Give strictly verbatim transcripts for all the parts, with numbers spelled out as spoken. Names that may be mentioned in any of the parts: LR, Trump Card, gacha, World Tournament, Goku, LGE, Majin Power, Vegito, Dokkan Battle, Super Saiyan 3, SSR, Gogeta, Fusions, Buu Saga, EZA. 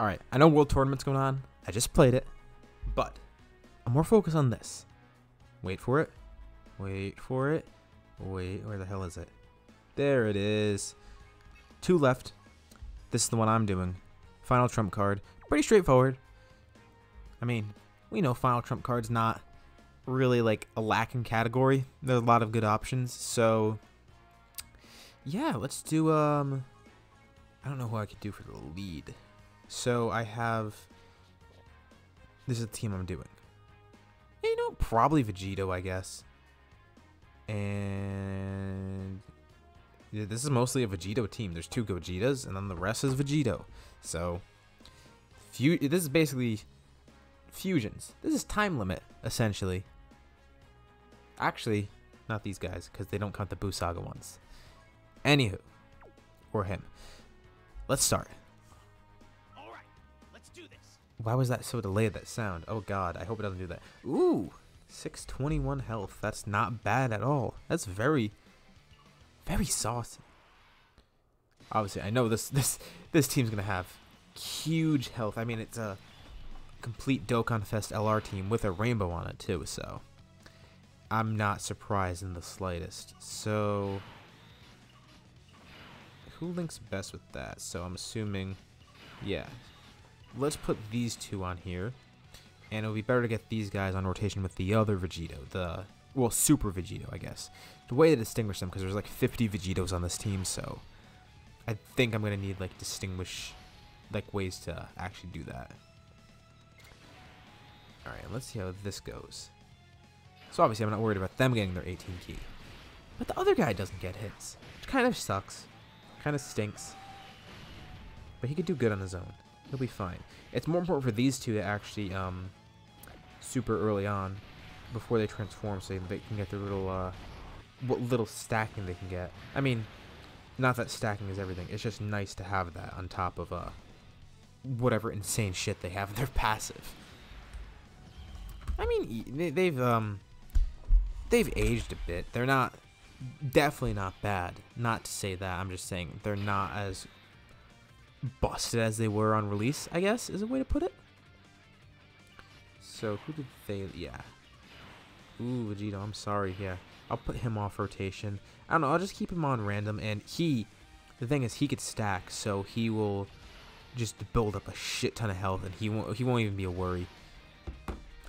All right, I know World Tournament's going on. I just played it, but I'm more focused on this. Wait for it. Wait for it. Wait, where the hell is it? There it is. Two left. This is the one I'm doing. Final trump card. Pretty straightforward. I mean, we know final trump card's not really like a lacking category. There's a lot of good options. So yeah, let's do, um, I don't know who I could do for the lead. So I have, this is the team I'm doing. You know, probably Vegito, I guess. And yeah, this is mostly a Vegito team. There's two Gogetas, and then the rest is Vegito. So few, this is basically Fusions. This is time limit, essentially. Actually, not these guys, because they don't count the Buu Saga ones. Anywho, or him. Let's start. All right, let's do this. Why was that so delayed, that sound? Oh god, I hope it doesn't do that. Ooh, six twenty-one health. That's not bad at all. That's very, very saucy. Obviously, I know this this this team's gonna have huge health. I mean, it's a complete Dokkan Fest L R team with a rainbow on it too, so I'm not surprised in the slightest. So who links best with that? So I'm assuming, yeah, let's put these two on here, and it'll be better to get these guys on rotation with the other Vegito, the, well, Super Vegito, I guess. The way to distinguish them, because there's like fifty Vegitos on this team, so I think I'm gonna need like distinguish, like ways to actually do that. Alright, let's see how this goes. So obviously I'm not worried about them getting their eighteen key. But the other guy doesn't get hits, which kind of sucks. Kind of stinks. But he could do good on his own. He'll be fine. It's more important for these two to actually um, super early on before they transform, so they can get their little, uh, what little stacking they can get. I mean, not that stacking is everything. It's just nice to have that on top of uh, whatever insane shit they have in their passive. I mean, they've um, they've aged a bit. They're not, definitely not bad. Not to say that. I'm just saying they're not as busted as they were on release, I guess, is a way to put it. So who did they? Yeah. Ooh, Vegito. I'm sorry. Yeah, I'll put him off rotation. I don't know. I'll just keep him on random, and he. The thing is, he could stack, so he will just build up a shit ton of health, and he won't. He won't even be a worry.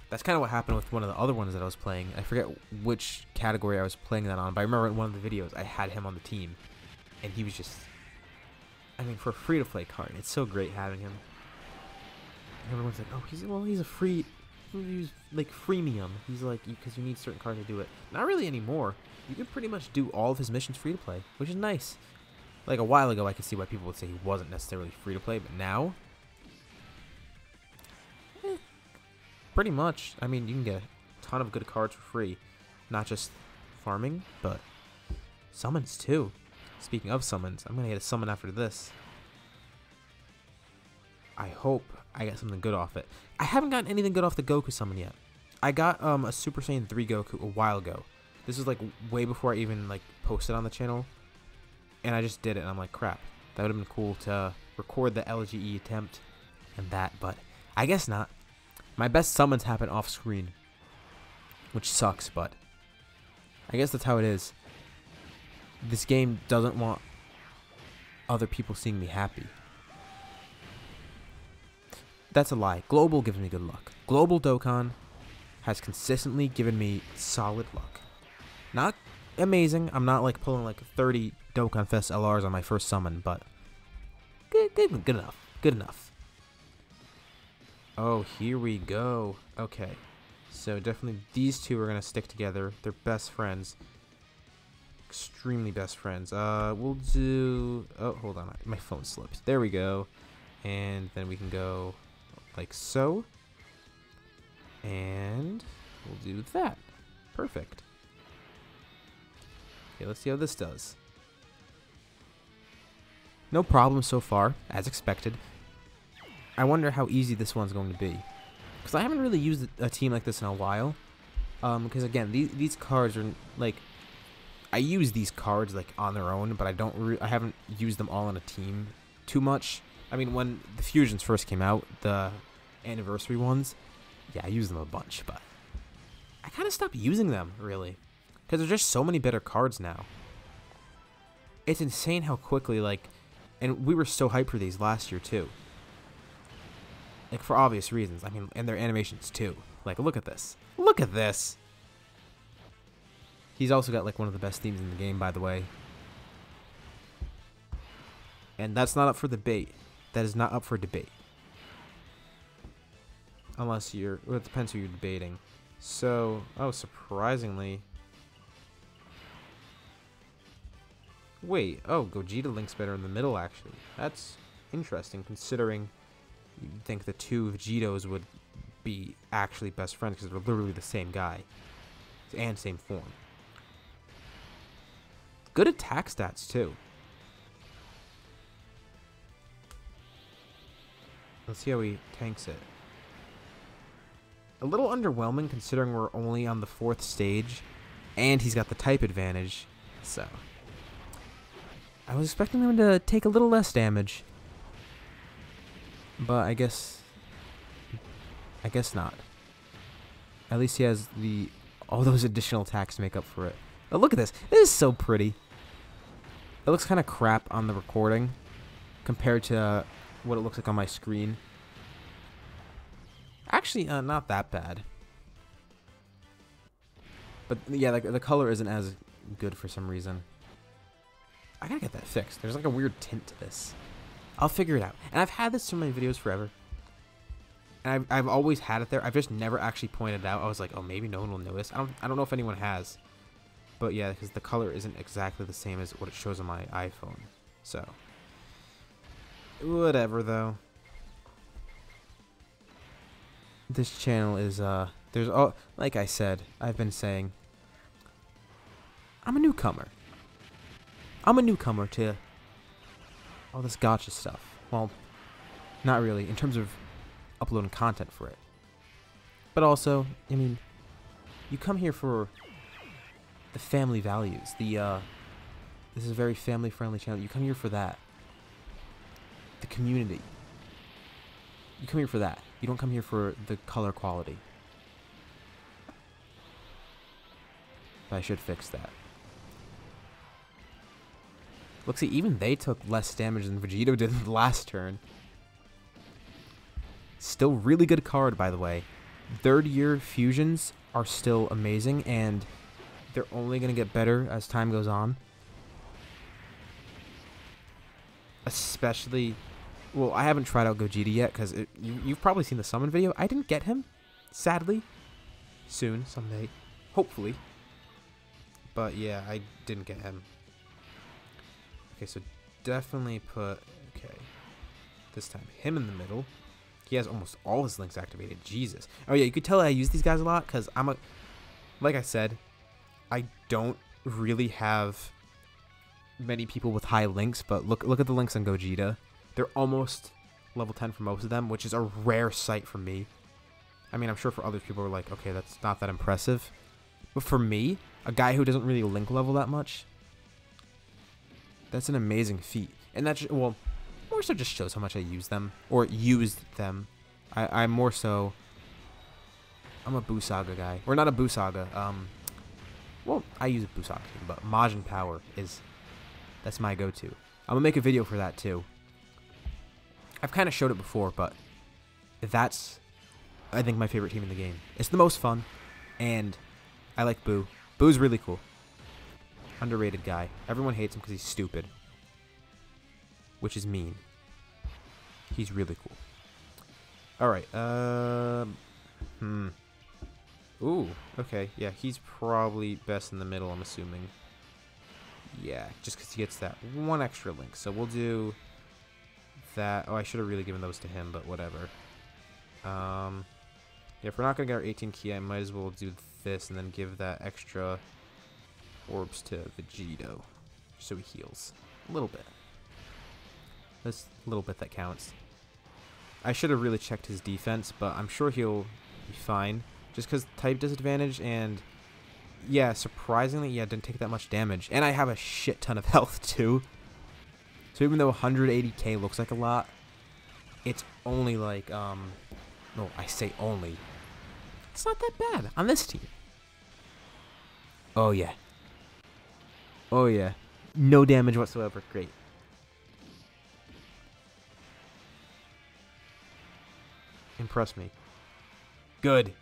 That's kind of what happened with one of the other ones that I was playing. I forget which category I was playing that on, but I remember in one of the videos I had him on the team, and he was just, I mean, for a free-to-play card, it's so great having him. And everyone's like, oh, he's, well, he's a free, he's like freemium. He's like, because you need certain cards to do it. Not really anymore. You can pretty much do all of his missions free-to-play, which is nice. Like a while ago, I could see why people would say he wasn't necessarily free-to-play, but now, pretty much. I mean, you can get a ton of good cards for free. Not just farming, but summons too. Speaking of summons, I'm going to get a summon after this. I hope I get something good off it. I haven't gotten anything good off the Goku summon yet. I got um, a Super Saiyan three Goku a while ago. This was like way before I even like posted on the channel. And I just did it and I'm like, crap. That would have been cool to record the L G E attempt and that, but I guess not. My best summons happen off screen, which sucks, but I guess that's how it is. This game doesn't want other people seeing me happy. That's a lie. Global gives me good luck. Global Dokkan has consistently given me solid luck. Not amazing. I'm not like pulling like thirty Dokkan Fest L Rs on my first summon, but good, good, good enough. Good enough. Oh, here we go. Okay. So definitely these two are going to stick together. They're best friends. Extremely best friends. Uh, we'll do... Oh, hold on. My phone slipped. There we go. And then we can go like so. And we'll do that. Perfect. Okay, let's see how this does. No problem so far, as expected. I wonder how easy this one's going to be, because I haven't really used a team like this in a while. Um, because again, these these cards are like, I use these cards like on their own, but I don't. Re I haven't used them all in a team too much. I mean, when the Fusions first came out, the anniversary ones, yeah, I used them a bunch, but I kind of stopped using them, really, because there's just so many better cards now. It's insane how quickly, like, and we were so hyped for these last year, too. Like, for obvious reasons. I mean, and their animations, too. Like, look at this. Look at this! He's also got, like, one of the best themes in the game, by the way. And that's not up for debate. That is not up for debate. Unless you're... Well, it depends who you're debating. So, oh, surprisingly... Wait, oh, Gogeta links better in the middle, actually. That's interesting, considering you'd think the two Vegitos would be actually best friends, because they're literally the same guy. And same form. Good attack stats, too. Let's see how he tanks it. A little underwhelming, considering we're only on the fourth stage, and he's got the type advantage, so... I was expecting him to take a little less damage, but I guess, I guess not. At least he has the all those additional attacks to make up for it. Oh, look at this! This is so pretty. It looks kind of crap on the recording compared to uh, what it looks like on my screen. Actually, uh, not that bad. But yeah, like the color isn't as good for some reason. I gotta get that fixed. There's like a weird tint to this. I'll figure it out. And I've had this in my videos forever. And I've, I've always had it there. I've just never actually pointed it out. I was like, oh, maybe no one will notice. I don't, I don't know if anyone has. But yeah, because the color isn't exactly the same as what it shows on my iPhone. So. Whatever, though. This channel is, uh, there's all, like I said, I've been saying, I'm a newcomer. I'm a newcomer to all this gacha stuff. Well, not really, in terms of uploading content for it. But also, I mean, you come here for the family values. The uh, this is a very family-friendly channel. You come here for that. The community. You come here for that. You don't come here for the color quality. But I should fix that. Look, see, even they took less damage than Vegito did in the last turn. Still really good card, by the way. Third-year fusions are still amazing, and they're only going to get better as time goes on. Especially... Well, I haven't tried out Gogeta yet, because you, you've probably seen the summon video. I didn't get him, sadly. Soon, someday. Hopefully. But, yeah, I didn't get him. Okay, so definitely put, okay, this time him in the middle. He has almost all his links activated. Jesus. Oh, yeah, you could tell I use these guys a lot because I'm a, like I said, I don't really have many people with high links, but look look at the links on Gogeta. They're almost level ten for most of them, which is a rare sight for me. I mean, I'm sure for other people who are like, okay, that's not that impressive. But for me, a guy who doesn't really link level that much, that's an amazing feat, and that just, well, more so just shows how much I use them or used them. I, I'm more so. I'm a Buu Saga guy, or not a Buu Saga. Um, well, I use Buu Saga, but Majin Power is that's my go-to. I'm gonna make a video for that too. I've kind of showed it before, but that's I think my favorite team in the game. It's the most fun, and I like Buu. Buu's really cool. Underrated guy. Everyone hates him because he's stupid. Which is mean. He's really cool. Alright, um... Hmm. Ooh, okay. Yeah, he's probably best in the middle, I'm assuming. Yeah, just because he gets that one extra link. So we'll do that. Oh, I should have really given those to him, but whatever. Um, yeah, if we're not going to get our eighteen key, I might as well do this and then give that extra... orbs to Vegito, so he heals a little bit. This little bit that counts. I should have really checked his defense, but I'm sure he'll be fine. Just because type disadvantage and, yeah, surprisingly, yeah, didn't take that much damage. And I have a shit ton of health, too. So even though one hundred eighty K looks like a lot, it's only like, um, no, I say only. It's not that bad on this team. Oh, yeah. Oh, yeah. No damage whatsoever. Great. Impress me. Good.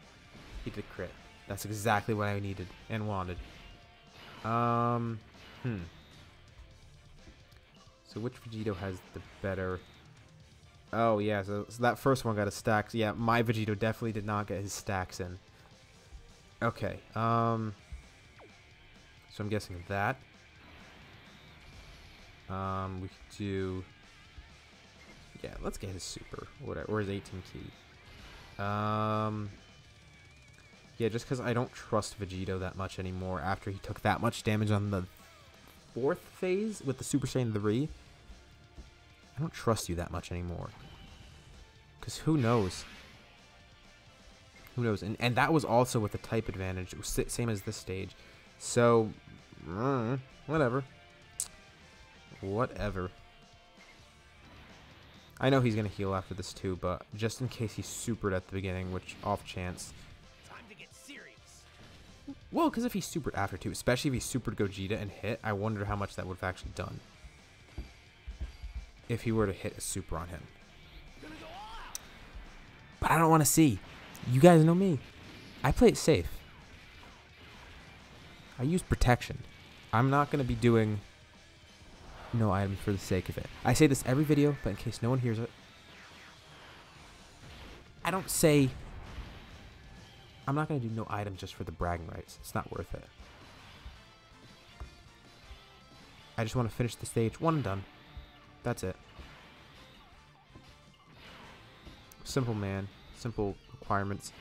He did crit. That's exactly what I needed and wanted. Um, hmm. So which Vegito has the better... Oh, yeah, so, so that first one got his stacks. Yeah, my Vegito definitely did not get his stacks in. Okay, um... so I'm guessing that. Um, we could do... Yeah, let's get his super, whatever, or his eighteen key. Um... Yeah, just because I don't trust Vegito that much anymore after he took that much damage on the fourth phase with the Super Saiyan three. I don't trust you that much anymore. Because who knows? Who knows? And, and that was also with the type advantage. It was same as this stage. So, whatever. Whatever. I know he's going to heal after this too, but just in case he's supered at the beginning, which off chance... Well, because if he supered after too, especially if he supered Gogeta and hit, I wonder how much that would have actually done. If he were to hit a super on him. But I don't want to see. You guys know me. I play it safe. I use protection. I'm not going to be doing no item for the sake of it. I say this every video, but in case no one hears it. I don't say... I'm not going to do no items just for the bragging rights. It's not worth it. I just want to finish the stage. One and done. That's it. Simple, man. Simple requirements.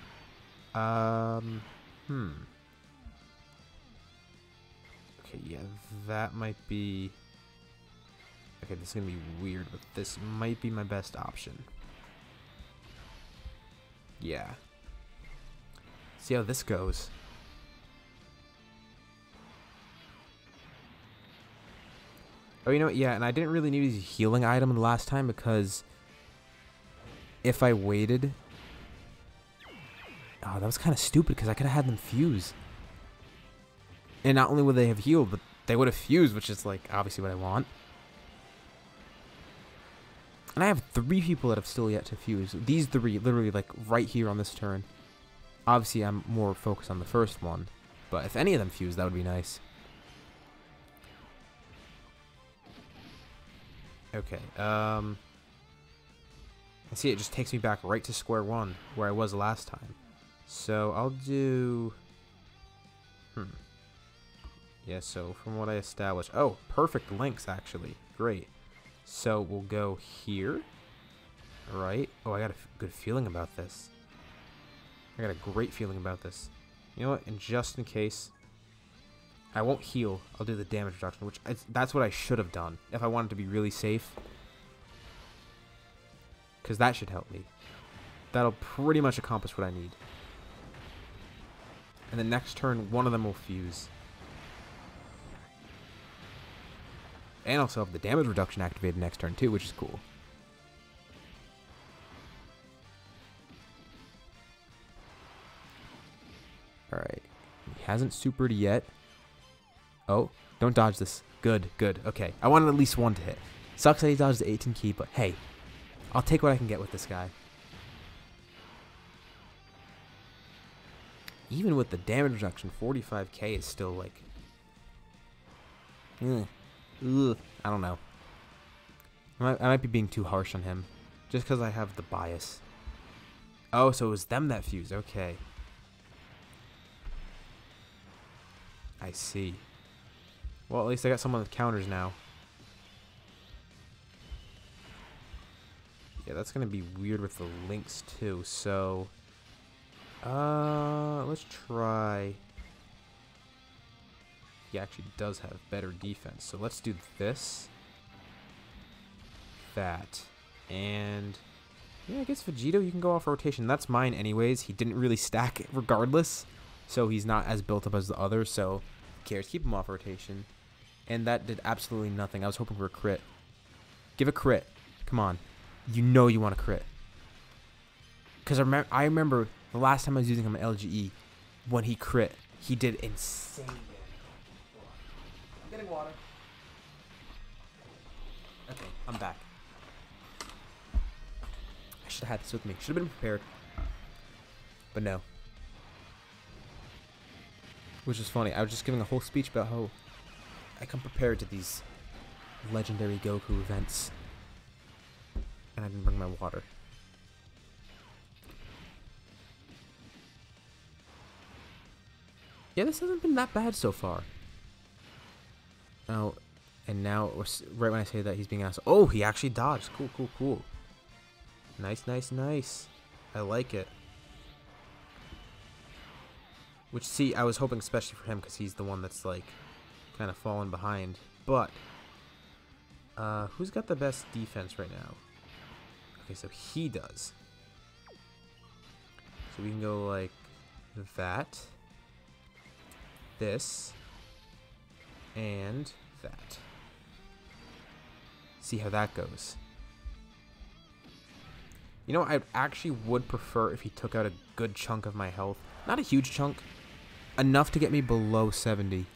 Um, hmm. Okay, yeah, that might be... Okay, this is going to be weird, but this might be my best option. Yeah. See how this goes. Oh, you know what? Yeah, and I didn't really need his healing item the last time because if I waited... Oh, that was kind of stupid because I could have had them fuse. And not only would they have healed, but they would have fused, which is, like, obviously what I want. And I have three people that have still yet to fuse. These three, literally, like, right here on this turn. Obviously, I'm more focused on the first one, but if any of them fuse, that would be nice. Okay, um... and see, it just takes me back right to square one, where I was last time. So, I'll do... Hmm. Yeah, so, from what I established... Oh, perfect links, actually. Great. So, we'll go here. Right. Oh, I got a good feeling about this. I got a great feeling about this. You know what? And just in case, I won't heal. I'll do the damage reduction, which I, that's what I should have done if I wanted to be really safe. Because that should help me. That'll pretty much accomplish what I need. And the next turn, one of them will fuse. And also have the damage reduction activated next turn too, which is cool. Alright, he hasn't supered yet. Oh, don't dodge this. Good, good, okay. I wanted at least one to hit. Sucks that he dodged the eighteen key, but hey, I'll take what I can get with this guy. Even with the damage reduction, forty-five K is still like... Ugh. Ugh. I don't know. I might, I might be being too harsh on him, just because I have the bias. Oh, so it was them that fused, okay. I see. Well, at least I got someone that counters now. Yeah, that's going to be weird with the links, too. So, uh, let's try... He actually does have better defense. So let's do this. That. And, yeah, I guess Vegito, you can go off rotation. That's mine anyways. He didn't really stack it regardless. So he's not as built up as the others, so who cares? Keep him off rotation. And that did absolutely nothing. I was hoping for a crit. Give a crit. Come on. you know you want to crit. Because I, rem I remember the last time I was using him at L G E, when he crit, he did insane. I'm getting water. Okay, I'm back. I should have had this with me. Should have been prepared. But no. Which is funny. I was just giving a whole speech about how I come prepared to these legendary Goku events. And I didn't bring my water. Yeah, this hasn't been that bad so far. Oh, and now, right when I say that, he's being asked. Oh, he actually dodged. Cool, cool, cool. Nice, nice, nice. I like it. Which, see, I was hoping especially for him because he's the one that's, like, kind of fallen behind. But, uh, who's got the best defense right now? Okay, so he does. So we can go like that, this, and that. See how that goes. You know, I actually would prefer if he took out a good chunk of my health. Not a huge chunk. Enough to get me below seventy.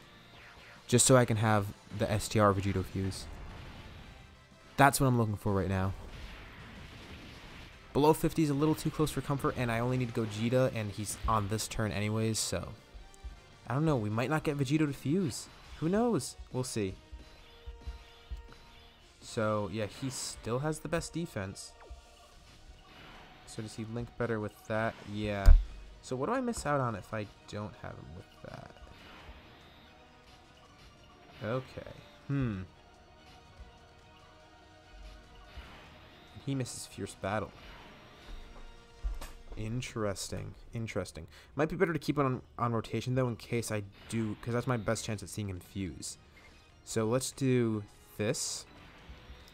Just so I can have the S T R Vegito fuse. That's what I'm looking for right now. Below fifty is a little too close for comfort, and I only need Gogeta, and he's on this turn anyways, so... I don't know, we might not get Vegito to fuse. Who knows? We'll see. So, yeah, he still has the best defense. So does he link better with that? Yeah. So what do I miss out on if I don't have him with that? Okay. Hmm. He misses Fierce Battle. Interesting. Interesting. Might be better to keep it on, on rotation, though, in case I do, because that's my best chance at seeing him fuse. So let's do this.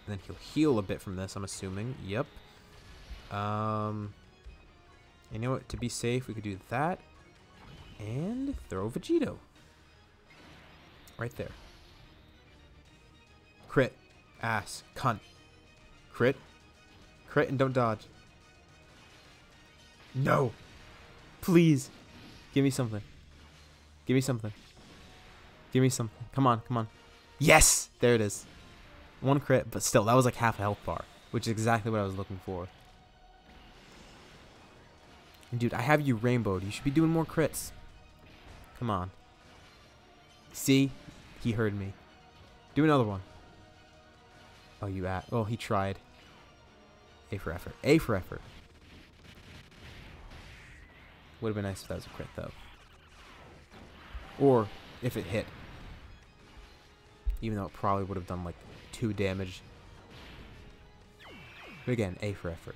And then he'll heal a bit from this, I'm assuming. Yep. Um, you know what? To be safe, we could do that. And throw Vegito. Right there. Crit. Ass. Cunt. Crit. Crit and don't dodge. No. Please. Give me something. Give me something. Give me something. Come on. Come on. Yes. There it is. One crit, but still, that was like half a health bar, which is exactly what I was looking for. Dude, I have you rainbowed. You should be doing more crits. Come on. See? He heard me. Do another one. Oh, you at? Oh, he tried. A for effort. A for effort. Would have been nice if that was a crit, though. Or if it hit. Even though it probably would have done, like, two damage. But again, A for effort.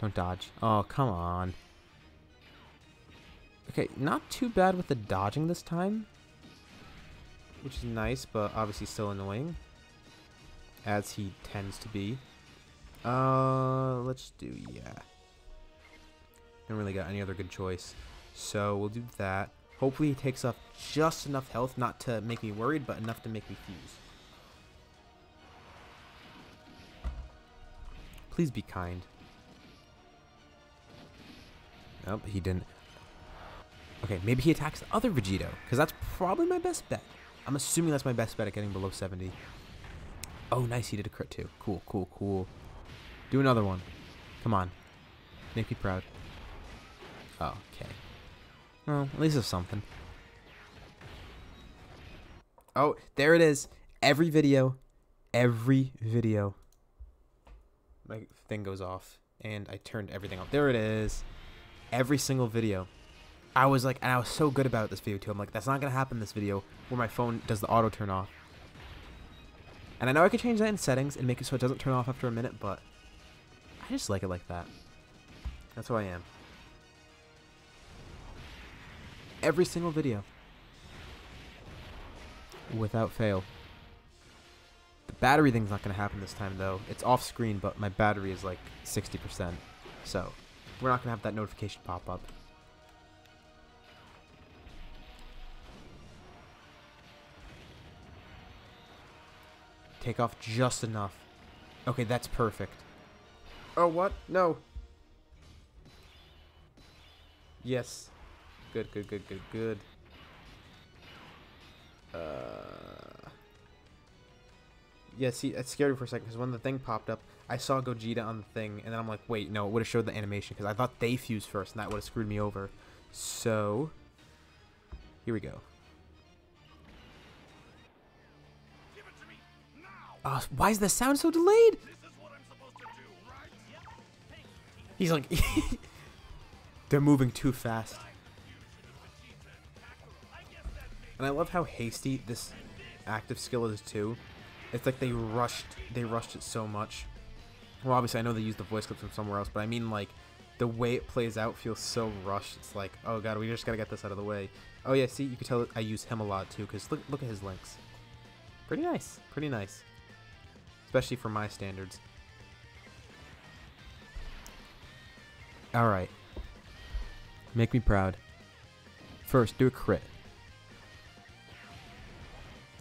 Don't dodge. Oh, come on. Okay, not too bad with the dodging this time. Which is nice, but obviously still annoying. As he tends to be. Uh, let's do, yeah. Don't really got any other good choice. So we'll do that. Hopefully he takes up just enough health, not to make me worried, but enough to make me fuse. Please be kind. Nope, he didn't. Okay, maybe he attacks the other Vegito, because that's probably my best bet. I'm assuming that's my best bet at getting below seventy. Oh, nice, he did a crit too. Cool, cool, cool. Do another one. Come on. Make me proud. Oh, okay. Well, at least it's something. Oh, there it is. Every video. Every video. My thing goes off, and I turned everything off. There it is. Every single video. I was like, and I was so good about this video too. I'm like, that's not gonna happen this video where my phone does the auto turn off. And I know I could change that in settings and make it so it doesn't turn off after a minute, but I just like it like that. That's who I am. Every single video. Without fail. The battery thing's not gonna happen this time though. It's off screen, but my battery is like sixty percent. So we're not gonna have that notification pop up. take off just enough. Okay, that's perfect. Oh, what? No. Yes. Good, good, good, good, good. Uh... Yeah, see, it scared me for a second, because when the thing popped up, I saw Gogeta on the thing, and then I'm like, wait, no, it would have showed the animation, because I thought they fused first, and that would have screwed me over. So, here we go. Give it to me now. Uh, why is the sound so delayed? This is what I'm supposed to do, right? Yep. Hey. He's like... They're moving too fast. And I love how hasty this active skill is too. It's like they rushed they rushed it so much. Well, obviously I know they used the voice clips from somewhere else, but I mean like the way it plays out feels so rushed. It's like, oh god, we just gotta get this out of the way. Oh yeah, see, you can tell I use him a lot too, because look look at his links. Pretty nice. Pretty nice. Especially for my standards. Alright. Make me proud. First, do a crit.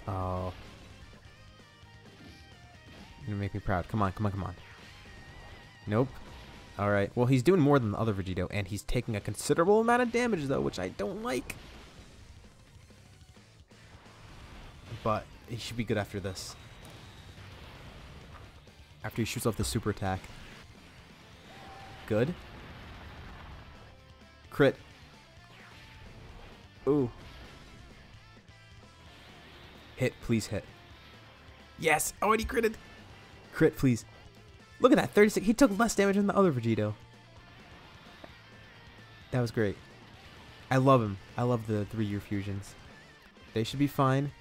Oh. You're gonna make me proud. Come on, come on, come on. Nope. Alright. Well, he's doing more than the other Vegito, and he's taking a considerable amount of damage, though, which I don't like. But he should be good after this. After he shoots off the super attack. Good. Crit. Ooh. Hit, please hit. Yes! Oh, and he critted! Crit, please. Look at that, thirty-six. He took less damage than the other Vegito. That was great. I love him. I love the three-year fusions. They should be fine.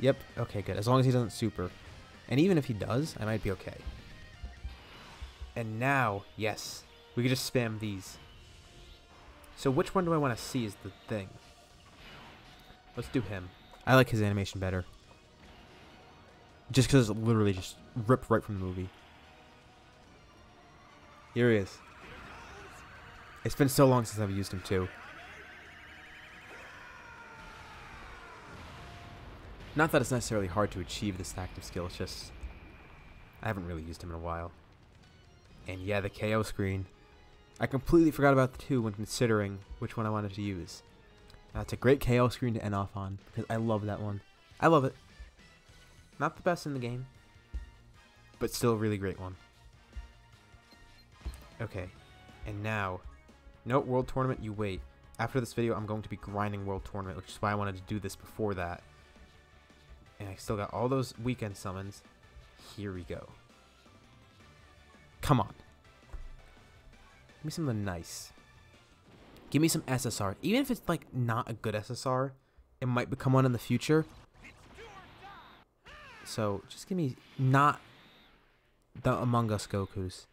Yep. Okay, good. As long as he doesn't super. And even if he does, I might be okay. And now, yes. We can just spam these. So which one do I want to see is the thing? Let's do him. I like his animation better. Just because it's literally just ripped right from the movie. Here he is. It's been so long since I've used him too. Not that it's necessarily hard to achieve this active skill, it's just... I haven't really used him in a while. And yeah, the K O screen. I completely forgot about the two when considering which one I wanted to use. That's a great K O screen to end off on, because I love that one. I love it. Not the best in the game, but still a really great one. Okay, and now, no World Tournament, you wait. After this video, I'm going to be grinding World Tournament, which is why I wanted to do this before that. And I still got all those weekend summons. Here we go. Come on. Give me something nice. Give me some S S R. Even if it's like not a good S S R, it might become one in the future. So just give me not the Among Us Gokus.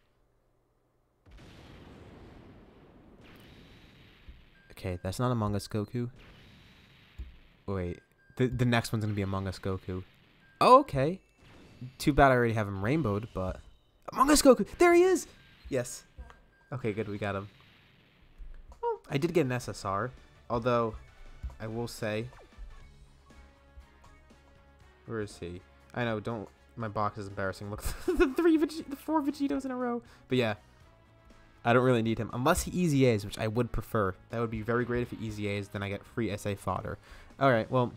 Okay, that's not Among Us Goku. Wait, the, the next one's gonna be Among Us Goku. Oh, okay. Too bad I already have him rainbowed, but... Among Us Goku! There he is! Yes. Okay, good, we got him. Well, I did get an S S R, although I will say, where is he? I know, don't. My box is embarrassing. Look, the three, the four Vegitos in a row. But yeah, I don't really need him unless he E Z As, which I would prefer. That would be very great if he E Z As. Then I get free S A fodder. All right, well,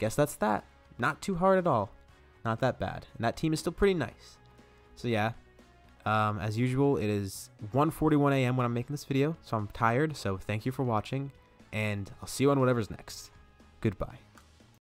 guess that's that. Not too hard at all. Not that bad, and that team is still pretty nice. So yeah. Um, as usual, it is one forty-one a m when I'm making this video, so I'm tired, so thank you for watching, and I'll see you on whatever's next. Goodbye.